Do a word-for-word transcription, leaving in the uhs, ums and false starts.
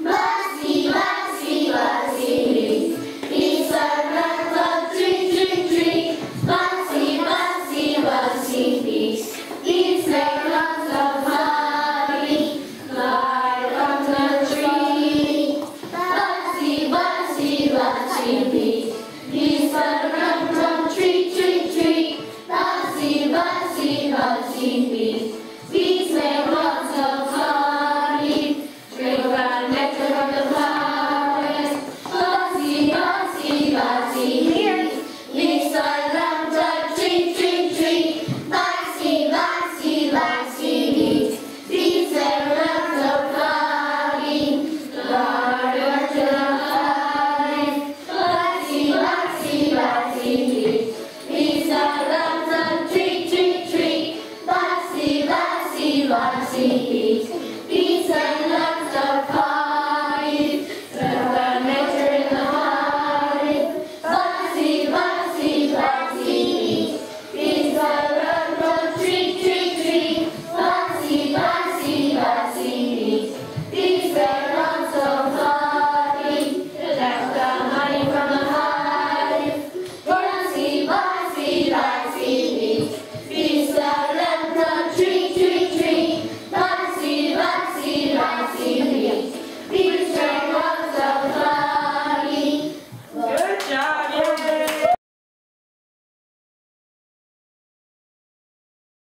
He's a run from tree, tree, tree. Bouncy, bouncy, bouncy.